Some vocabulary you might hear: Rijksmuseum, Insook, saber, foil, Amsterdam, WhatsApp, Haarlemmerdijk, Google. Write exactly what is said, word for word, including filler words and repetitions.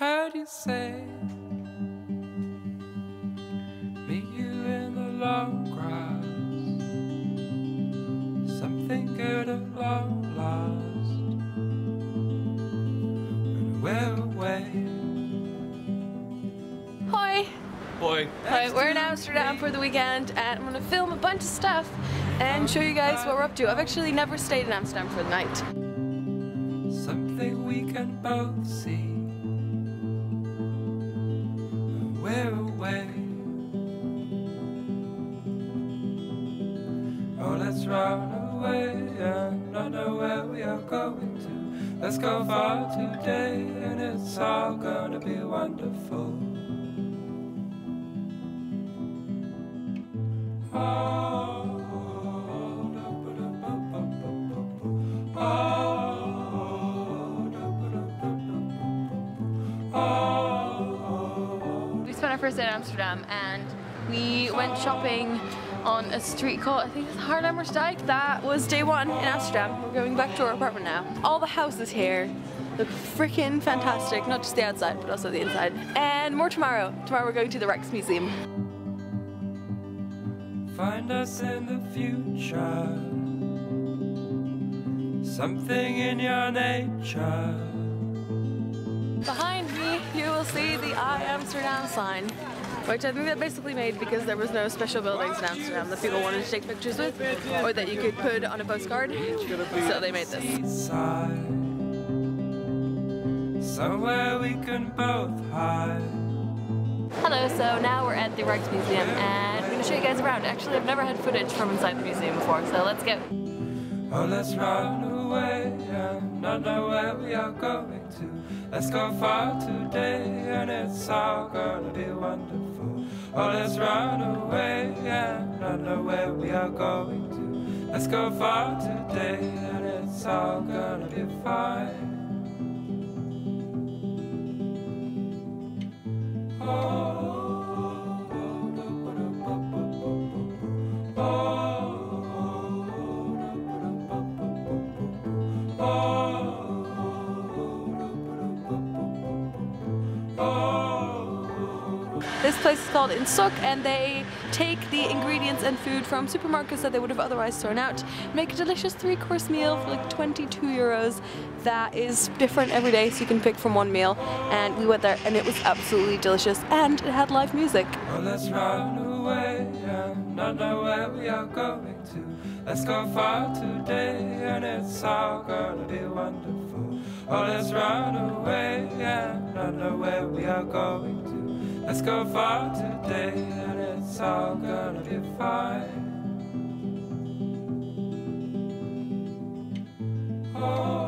heard you say, meet you in the long grass, something good at long last. And we're away. Hoi! Hoi! Hoi, we're in Amsterdam for the weekend and I'm gonna film a bunch of stuff and show you guys what we're up to. I've actually never stayed in Amsterdam for the night. Something we can both see. We're away. Oh, let's run away and not know where we are going to. Let's go far today and it's all gonna be wonderful. Oh, oh, oh. When I first did Amsterdam, and we went shopping on a street called, I think it's Haarlemmerdijk. That was day one in Amsterdam. We're going back to our apartment now. All the houses here look freaking fantastic, not just the outside, but also the inside. And more tomorrow. Tomorrow we're going to the Rijksmuseum. Find us in the future, something in your nature. Behind me, you will see the I Amsterdam sign, which I think they basically made because there was no special buildings in Amsterdam that people wanted to take pictures with, or that you could put on a postcard, so they made this. Somewhere we can both hide. Hello, so now we're at the Rijksmuseum, and I'm going to show you guys around. Actually, I've never had footage from inside the museum before, so let's go. Oh, let's run away and not know where we are going to. Let's go far today and it's all gonna be wonderful. Oh, let's run away and not know where we are going to. Let's go far today and it's all gonna be fine. Oh. This place is called Insook, and they take the ingredients and food from supermarkets that they would have otherwise thrown out, make a delicious three-course meal for like twenty-two euros that is different every day, so you can pick from one meal. And we went there and it was absolutely delicious, and it had live music. Well, let's run away and not know where we are going to. Let's go far today and it's all gonna be wonderful. Oh, let's run away and not know where we are going to. Let's go far today and it's all gonna be fine. Oh.